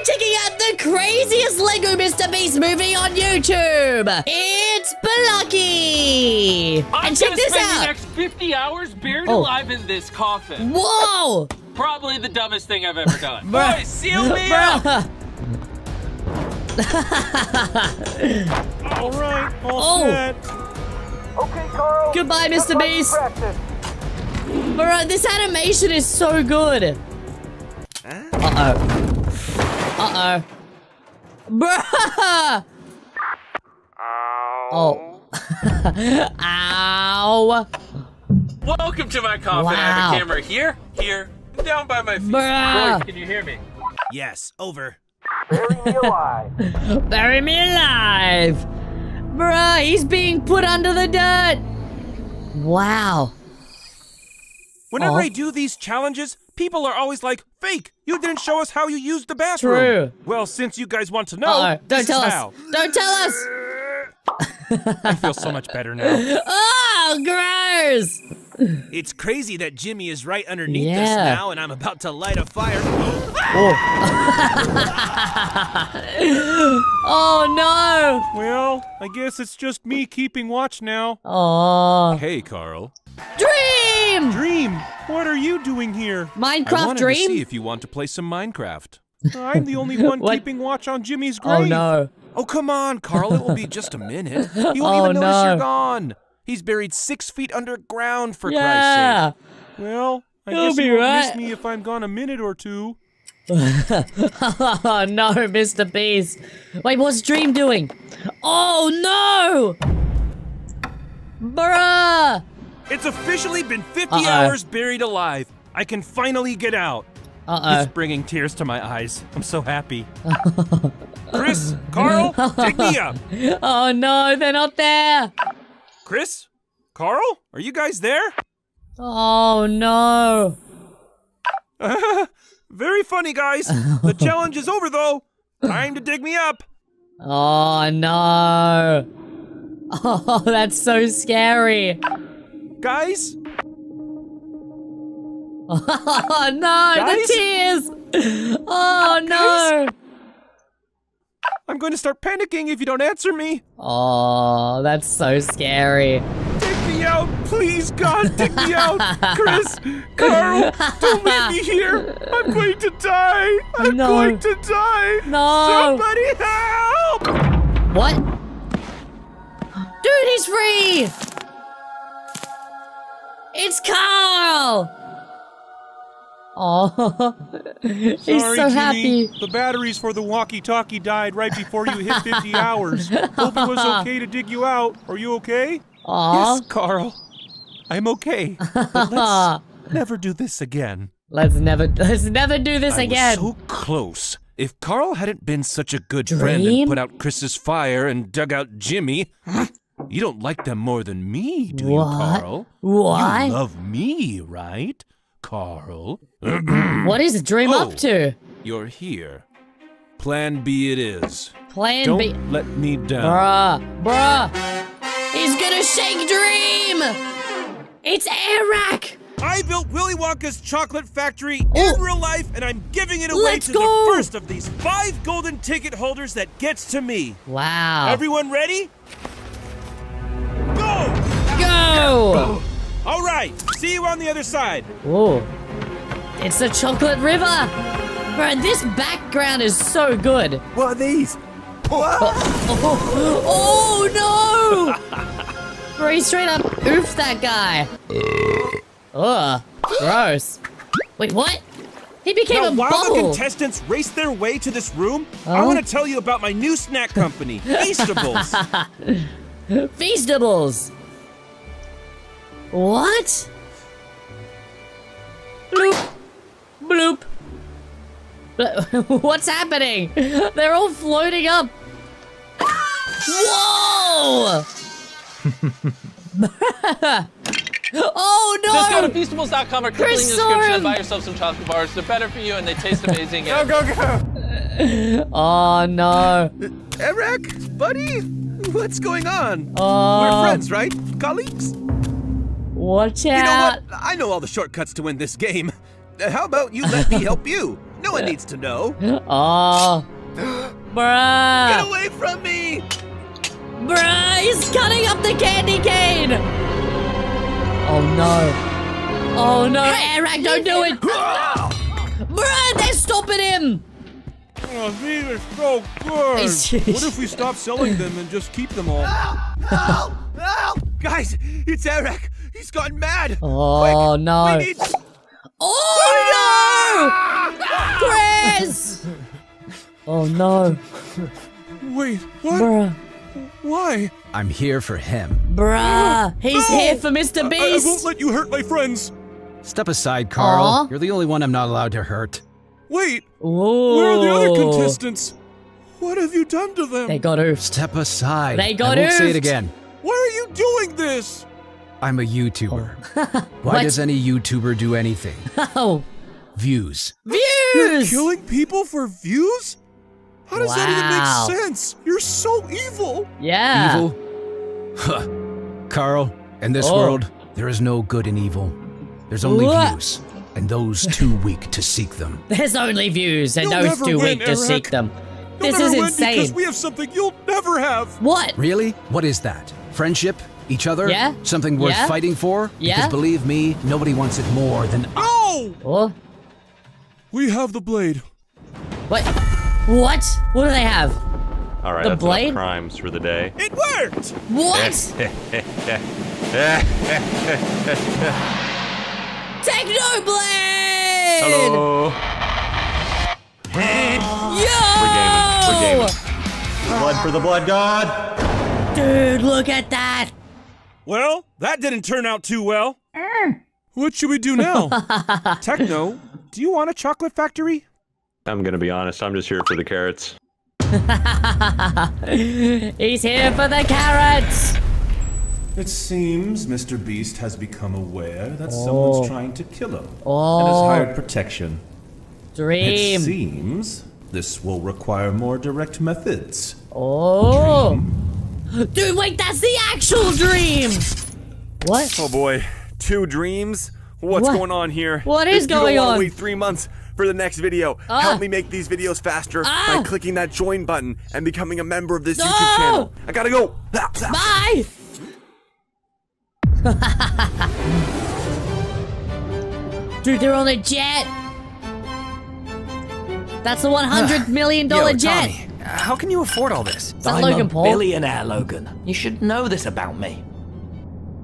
We're checking out the craziest LEGO Mr. Beast movie on YouTube. It's Balucky. And check this out. I'm gonna spend the next 50 hours buried alive in this coffin. Whoa. Probably the dumbest thing I've ever done. Boy, seal me up. All right, all set. Okay, Carl. Goodbye, Mr. Beast. Alright, this animation is so good. Uh-oh. Bruh! Ow. Oh. Ow. Welcome to my coffin. Wow. I have a camera here, and down by my feet. Boys, can you hear me? Yes, over. Bury me alive. Bury me alive. Bruh, he's being put under the dirt. Wow. Whenever I do these challenges, people are always like, Fake, you didn't show us how you used the bathroom. True. Well, since you guys want to know, don't tell us. Don't tell us. I feel so much better now. Oh, gross. It's crazy that Jimmy is right underneath us now, and I'm about to light a fire. Oh, no. Well, I guess it's just me keeping watch now. Oh. Hey, Carl. Dream, what are you doing here? Minecraft, I wanted to see if you want to play some Minecraft. I'm the only one keeping watch on Jimmy's grave. Oh, no. Oh, come on, Carl. It will be just a minute. You won't even notice you're gone. He's buried 6 feet underground, for Christ's sake. Well, I guess you won't miss me if I'm gone a minute or two. Oh, no, Mr. Beast. Wait, what's Dream doing? Oh, no! Bruh! It's officially been 50 hours buried alive. I can finally get out. It's bringing tears to my eyes. I'm so happy. Chris, Carl, take me up. Oh no, they're not there. Chris, Carl, are you guys there? Oh no. Very funny, guys. The challenge is over though. Time to dig me up. Oh no. Oh, that's so scary. Guys? Oh no, guys? The tears! Oh no! Guys? I'm going to start panicking if you don't answer me. Oh, that's so scary. Take me out, please, God, take me out. Chris, Carl, don't leave me here. I'm going to die. I'm going to die. No. Somebody help! What? Dude, he's free! It's Carl! Oh, he's so Jimmy. Happy. The batteries for the walkie-talkie died right before you hit 50 hours. Hope it was okay to dig you out. Are you okay? Aww. Yes, Carl. I'm okay. But let's never do this again. Let's never do this again. I was so close. If Carl hadn't been such a good friend and put out Chris's fire and dug out Jimmy. You don't like them more than me, do you, Carl? What? You love me, right, Carl? What is Dream up to? You're here. Plan B it is. Plan B. Don't let me down. Bruh. Bruh. He's gonna shake Dream. It's Eric. I built Willy Wonka's chocolate factory in real life, and I'm giving it away to the first of these 5 golden ticket holders that gets to me. Wow. Everyone ready? Go! All right, see you on the other side. Oh, it's the chocolate river. Bro, this background is so good. What are these? Oh no! Bro, he straight up oofed that guy. Ugh, gross. Wait, what? He became a bubble. While the contestants race their way to this room, I want to tell you about my new snack company, Feastables. Feastables. What? Bloop. Bloop. What's happening? They're all floating up. Whoa! Oh no! Just go to Feastables.com or click the description and buy yourself some chocolate bars. They're better for you and they taste amazing. Go! Oh no. Eric, buddy, what's going on? We're friends, right? Colleagues? Watch out. You know what? I know all the shortcuts to win this game. How about you let me help you? No one needs to know. Oh. Bruh. Get away from me. Bruh, he's cutting up the candy cane. Oh, no. Oh, no. Hey, Eric, don't do it. Bruh, they're stopping him. Oh, these are so good. What if we stop selling them and just keep them all? Help! Help! Guys, it's Eric. He's gotten mad. Oh, quick, no. We need... Oh, no! Chris! Oh, no. Wait, what? Bruh. Why? I'm here for him. Bruh, he's here for Mr. Beast. I won't let you hurt my friends. Step aside, Carl. You're the only one I'm not allowed to hurt. Wait, where are the other contestants? What have you done to them? They got oofed. Step aside. They got oofed. I won't say it again. Why are you doing this? I'm a YouTuber. Why does any YouTuber do anything? Views. Views! You're killing people for views? How does that even make sense? You're so evil. Yeah. Evil? Huh. Carl, in this world, there is no good and evil. There's only views, and those too weak to seek them. There's only views, and those too weak to seek them. This is insane. Because we have something you'll never have. What? Really? What is that? Friendship? Each other? Yeah. Something worth fighting for? Yeah. Because believe me, nobody wants it more than Oh! We have the blade. What? What? What do they have? All right, the blade? Crimes for the day. It worked. What? Technoblade. Hello. Yo! We're gaming. Blood for the blood god. Dude, look at that. Well, that didn't turn out too well. What should we do now? Techno, do you want a chocolate factory? I'm gonna be honest, I'm just here for the carrots. He's here for the carrots! It seems Mr. Beast has become aware that someone's trying to kill him and has hired protection. Dream! It seems this will require more direct methods. Dream. Dude, wait, that's the actual dream! What? Oh boy, 2 dreams? What's going on here? What is going on? Wait 3 months. For the next video, help me make these videos faster by clicking that join button and becoming a member of this YouTube channel. I gotta go. Bye. Dude, they're on a jet. That's the $100 million jet. Tommy, how can you afford all this? Is that I'm Logan Paul? Billionaire Logan. You should know this about me.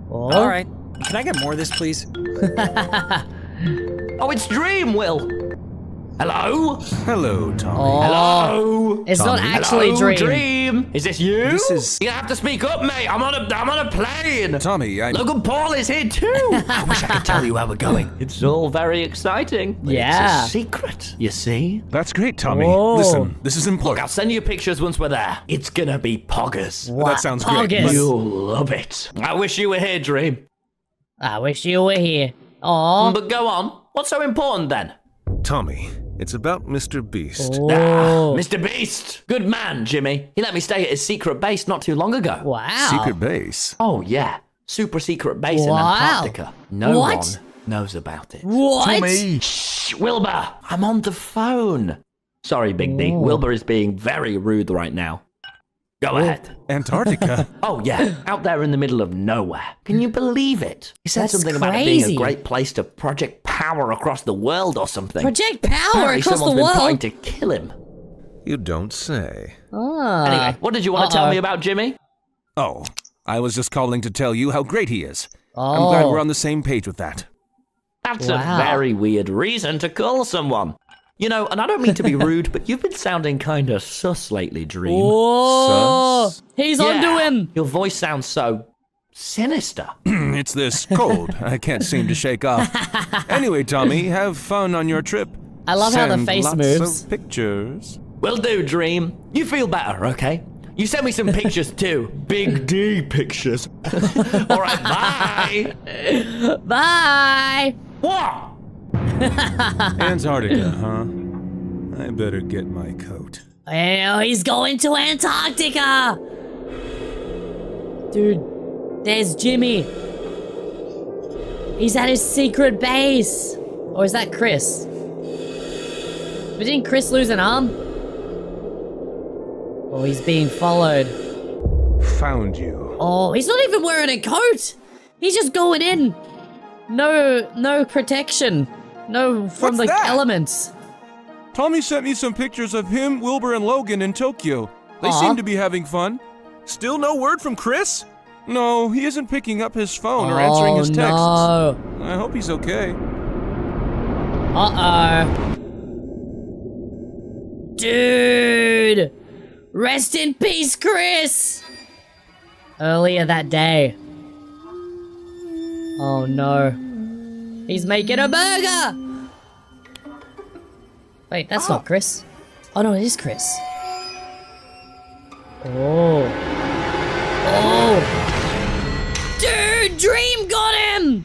All right. Can I get more of this, please? Oh, it's Dream, Will. Hello? Hello, Tommy. Hello? It's Tommy. Not actually Dream. Dream. Is this you? This is... You have to speak up, mate. I'm on a plane. Tommy, I... Logan Paul is here, too. I wish I could tell you where we're going. It's all very exciting. Yeah. It's a secret, you see? That's great, Tommy. Listen, this is important. Look, I'll send you pictures once we're there. It's gonna be poggers. What? That sounds great. But... You'll love it. I wish you were here, Dream. I wish you were here. Aww. But go on. What's so important, then? Tommy, it's about Mr. Beast. Mr. Beast! Good man, Jimmy. He let me stay at his secret base not too long ago. Wow. Secret base? Oh, yeah. Super secret base in Antarctica. No one knows about it. What? Tommy! Shh, Wilbur! I'm on the phone. Sorry, Big D. Wilbur is being very rude right now. Go ahead. Antarctica? Oh, yeah. Out there in the middle of nowhere. Can you believe it? He said something about it being a great place to project power across the world or something. Project power across the world? Someone's been trying to kill him. You don't say. Anyway, what did you want to tell me about Jimmy? Oh, I was just calling to tell you how great he is. I'm glad we're on the same page with that. That's a very weird reason to call someone. You know, and I don't mean to be rude, but you've been sounding kind of sus lately, Dream. Whoa! Sus? He's onto him! Your voice sounds so sinister. It's this cold I can't seem to shake off. Anyway, Tommy, have fun on your trip. I love how the face moves. Lots of pictures. Will do, Dream. You feel better, okay? You send me some pictures, too. Big D pictures. All right, bye! Bye! What? Antarctica, huh? I better get my coat. Oh, he's going to Antarctica! Dude, there's Jimmy. He's at his secret base. Or is that Chris? But didn't Chris lose an arm? Oh, he's being followed. Found you. Oh, he's not even wearing a coat. He's just going in. No protection. No, from the elements. Tommy sent me some pictures of him, Wilbur, and Logan in Tokyo. They seem to be having fun. Still no word from Chris? No, he isn't picking up his phone or answering his texts. No. I hope he's okay. Uh-oh. Dude! Rest in peace, Chris! Earlier that day. Oh no. He's making a burger! Wait, that's not Chris. Oh no, it is Chris. Oh. Oh. Dude, Dream got him!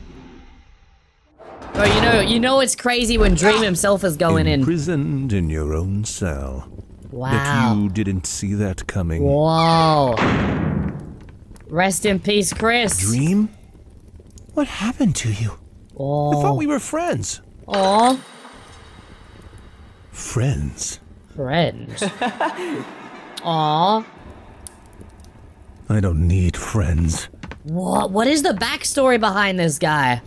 Bro, you know it's crazy when Dream himself is going in. Imprisoned in your own cell. Wow. That you didn't see that coming. Whoa. Rest in peace, Chris. Dream? What happened to you? Oh. I thought we were friends. Aw. Friends. Aw. I don't need friends. What? What is the backstory behind this guy?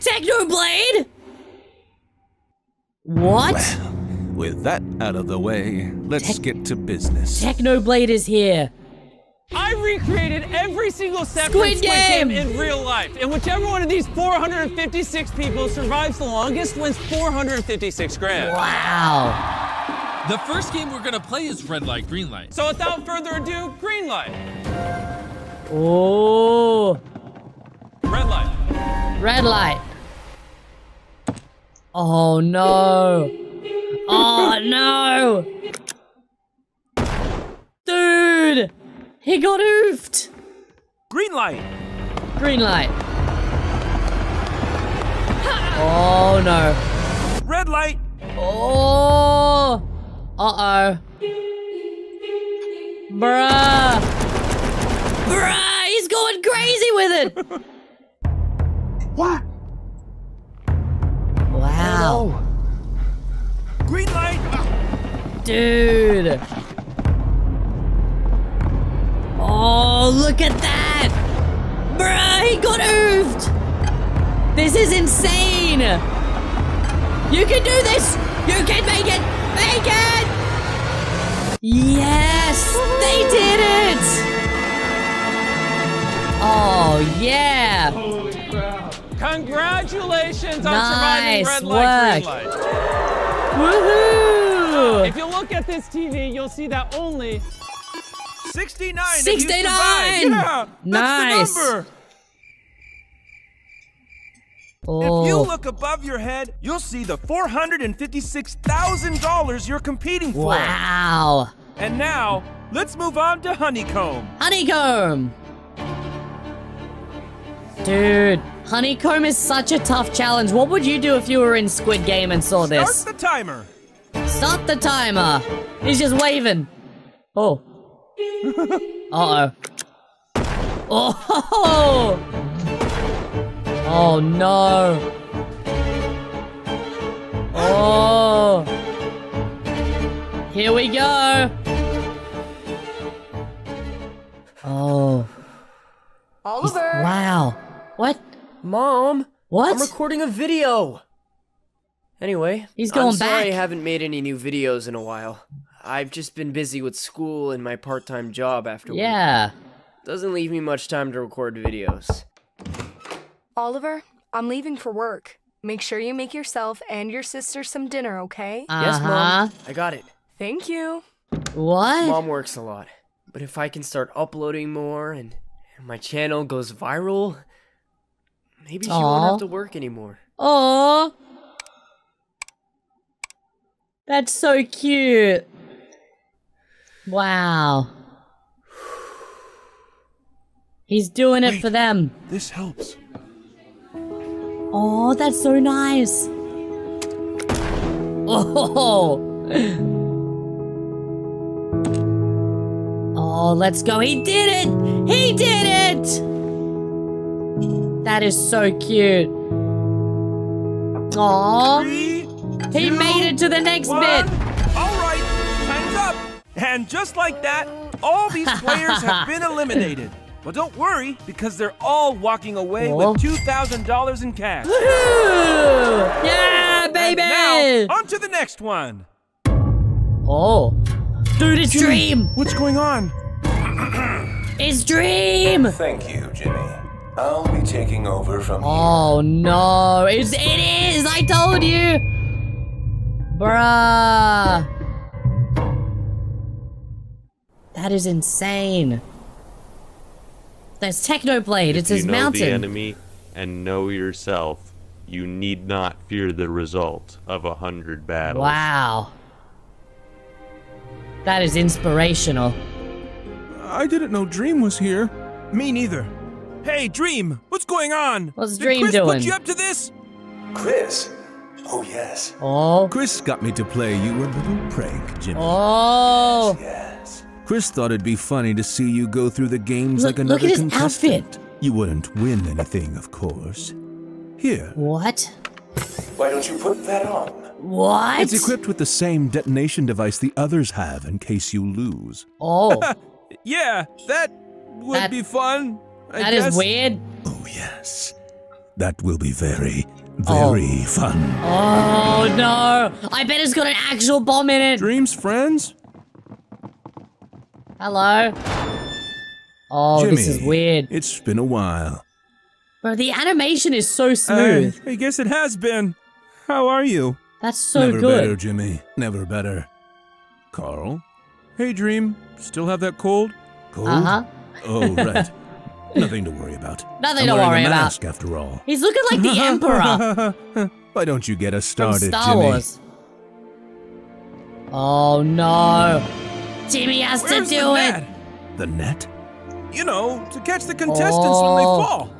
Technoblade? What? Well, with that out of the way, let's get to business. Technoblade is here. I recreated every single step from Squid Game in real life, and whichever one of these 456 people survives the longest wins 456 grand. Wow. The first game we're gonna play is Red Light, Green Light. So without further ado, Green Light. Oh. Red Light. Red Light. Oh no. Oh no. Dude. He got oofed! Green light! Green light. Oh no. Red light! Oh! Uh-oh. Bruh! Bruh! He's going crazy with it! What? Wow. Hello. Green light! Dude! Oh, look at that! Bruh, he got oofed! This is insane! You can do this! You can make it! Make it! Yes! They did it! Oh, yeah! Holy crap! Congratulations on surviving Red Light, Green Light! Woohoo! If you look at this TV, you'll see that only 69! 69! Yeah, nice! That's the number! Oh. If you look above your head, you'll see the $456,000 you're competing for. Wow! And now, let's move on to Honeycomb. Honeycomb! Dude, Honeycomb is such a tough challenge. What would you do if you were in Squid Game and saw this? Start the timer! Start the timer! He's just waving. Oh. Uh-oh. Oh! Oh no! Oh! Here we go! Oh. Oliver! Wow! What? Mom! What? I'm recording a video! Anyway, I'm sorry I haven't made any new videos in a while. I've just been busy with school and my part-time job afterwards. Yeah. Doesn't leave me much time to record videos. Oliver, I'm leaving for work. Make sure you make yourself and your sister some dinner, okay? Yes, Mom. I got it. Thank you. What? Mom works a lot. But if I can start uploading more and my channel goes viral, maybe she won't have to work anymore. Aww. That's so cute. Wow. He's doing it for them. This helps. Oh, that's so nice. Oh. Oh, let's go. He did it. He did it. That is so cute. Aw. He made it to the next bit. All right, time's up. And just like that, all these players have been eliminated. But don't worry, because they're all walking away with $2,000 in cash. Woohoo! Yeah, baby! And now, on to the next one. Oh. Dude, it's Dream! What's going on? It's Dream! Thank you, Jimmy. I'll be taking over from here. Oh, no. It is! I told you! Bruh. That is insane. That's Technoblade. It's his mountain. If you know the enemy and know yourself, you need not fear the result of 100 battles. Wow. That is inspirational. I didn't know Dream was here. Me neither. Hey, Dream, what's going on? What's Dream doing? Did Chris put you up to this? Chris? Oh, yes. Oh. Chris got me to play you a little prank, Jimmy. Oh. Yes, yes. Chris thought it'd be funny to see you go through the games like another contestant. Look at his outfit. You wouldn't win anything, of course. Here. What? Why don't you put that on? What? It's equipped with the same detonation device the others have in case you lose. Oh. Yeah, that would be fun. That is weird. Oh, yes. That will be very, very fun. Oh, no. I bet it's got an actual bomb in it. Dream's friends? Hello? Oh, Jimmy, this is weird. It's been a while. Bro, the animation is so smooth. I guess it has been. How are you? That's so good. Never better, Jimmy. Never better. Carl? Hey, Dream. Still have that cold? Cold? Uh-huh. Oh, right. Nothing to worry about. Nothing to worry about. Mask, after all. He's looking like the Emperor. Why don't you get us started, Jimmy? Oh, no. Jimmy has to do it. The net? You know, to catch the contestants when they fall.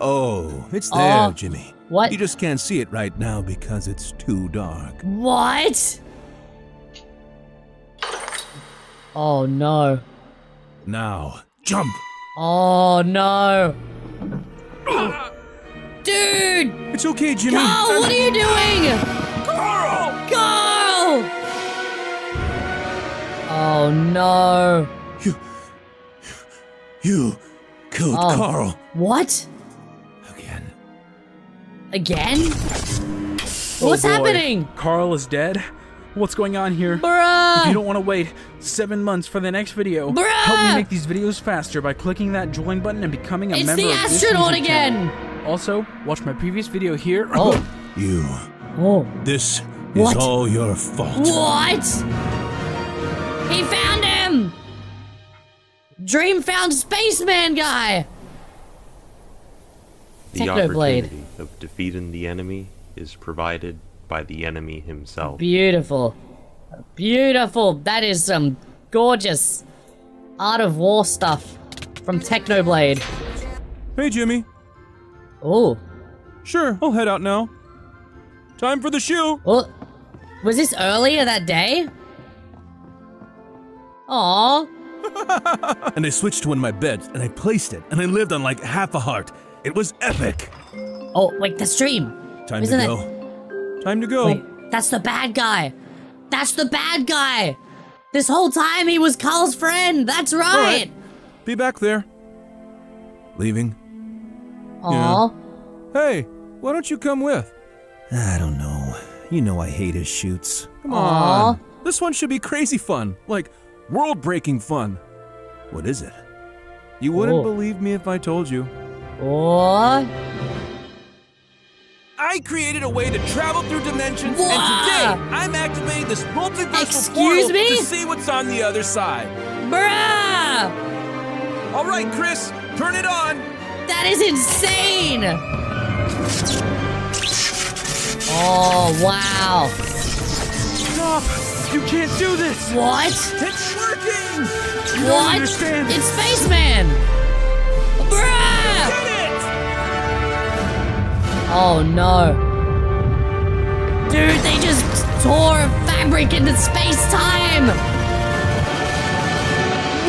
Oh, it's there, Jimmy. What? You just can't see it right now because it's too dark. What? Oh, no. Now, jump. Oh, no. Dude! It's okay, Jimmy. Carl, what are you doing? Carl! Carl! Oh, no. You killed Carl. What? Again. Again? Oh, what's happening? Carl is dead? What's going on here? Bruh! If you don't want to wait 7 months for the next video, bruh! Help me make these videos faster by clicking that join button and becoming a member of this astronaut again! Channel. Also, watch my previous video here. Oh. You. Oh. This is all your fault. What? He found him! Dream found Spaceman guy! The opportunity of defeating the enemy is provided by the enemy himself. Beautiful. Beautiful. That is some gorgeous Art of War stuff from Technoblade. Hey, Jimmy. Oh. Sure, I'll head out now. Time for the shoe. Oh. Was this earlier that day? Aww. And I switched to one of my beds, and I placed it, and I lived on like half a heart. It was epic. Oh, wait, the stream. Time to go. Time to go. Wait, that's the bad guy. That's the bad guy. This whole time he was Carl's friend. That's right. All right. Be back there. Leaving. Aww. Yeah. Hey, why don't you come with? I don't know. You know I hate his shoots. Come on. This one should be crazy fun. Like, world-breaking fun. What is it? You wouldn't believe me if I told you. What? I created a way to travel through dimensions, and today I'm activating this multiversal portal to see what's on the other side. Bruh! All right, Chris, turn it on. That is insane. Oh, wow. Stop! You can't do this. What? It's working. You don't understand. It's Spaceman. Bruh! Get it! Oh no. Dude, they just tore fabric into space-time!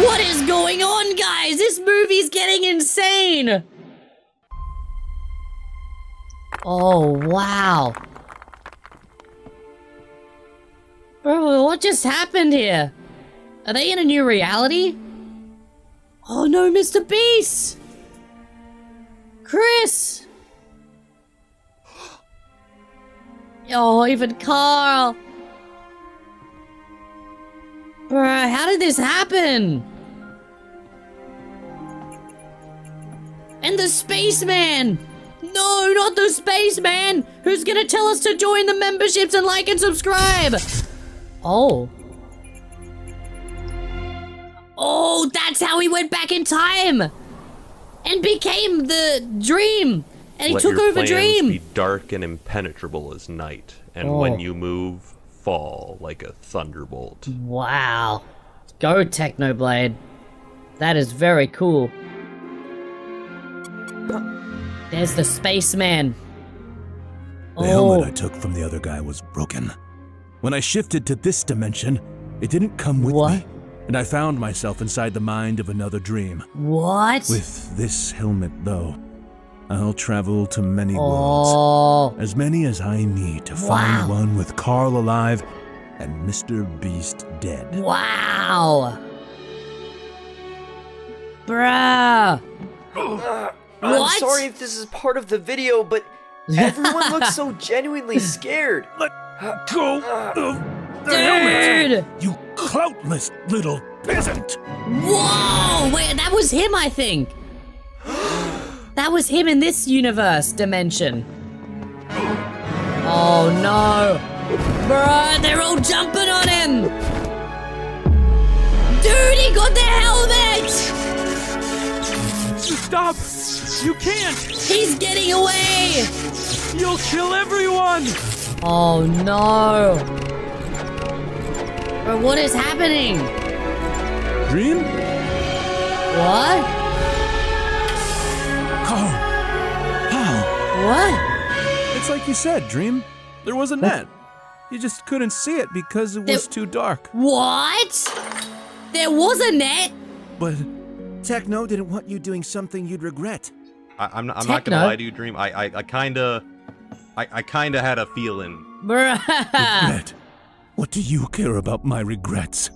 What is going on, guys? This movie's getting insane! Oh, wow. Bro, what just happened here? Are they in a new reality? Oh no, Mr. Beast! Chris! Oh, even Carl! Bruh, how did this happen? And the spaceman! No, not the spaceman! Who's gonna tell us to join the memberships and like and subscribe? Oh. Oh, that's how he went back in time! And became the Dream! And he took over Dream! Let your plans be dark and impenetrable as night, and when you move, fall like a thunderbolt. Wow. Go, Technoblade. That is very cool. There's the spaceman. The helmet I took from the other guy was broken. When I shifted to this dimension, it didn't come with me. And I found myself inside the mind of another dream. What? With this helmet, though, I'll travel to many worlds. As many as I need to find one with Carl alive and Mr. Beast dead. Wow! Bruh! I'm sorry if this is part of the video, but everyone looks so genuinely scared. Let go of the helmet! You cloutless little peasant! Whoa! Wait, that was him, I think! That was him in this universe dimension. Oh no! Bruh, they're all jumping on him! Dude, he got the helmet! Stop! You can't! He's getting away! You'll kill everyone! Oh no! But what is happening? Dream? What? Carl. How? What? It's like you said, Dream. There was a net. You just couldn't see it because it was too dark. What? There was a net? But Techno didn't want you doing something you'd regret. I'm not gonna lie to you, Dream. I kinda had a feeling. Regret. What do you care about my regrets?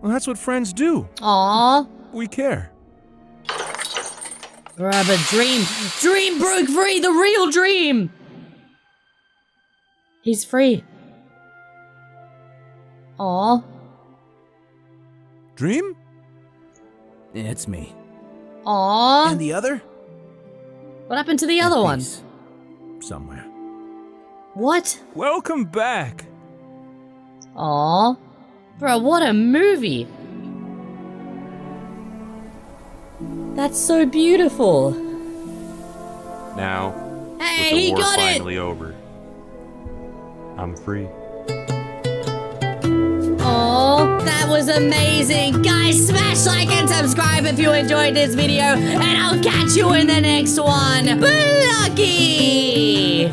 Well, that's what friends do. Aww. We care. Grab a Dream. Dream broke free, the real Dream. He's free. Aww. Dream? It's me. Aww. And the other? What happened to the other one? Somewhere. What? Welcome back. Aw, bro, what a movie! That's so beautiful. Now, hey, with the war finally over, I'm free. Aw, that was amazing, guys! Smash like and subscribe if you enjoyed this video, and I'll catch you in the next one. Blocky!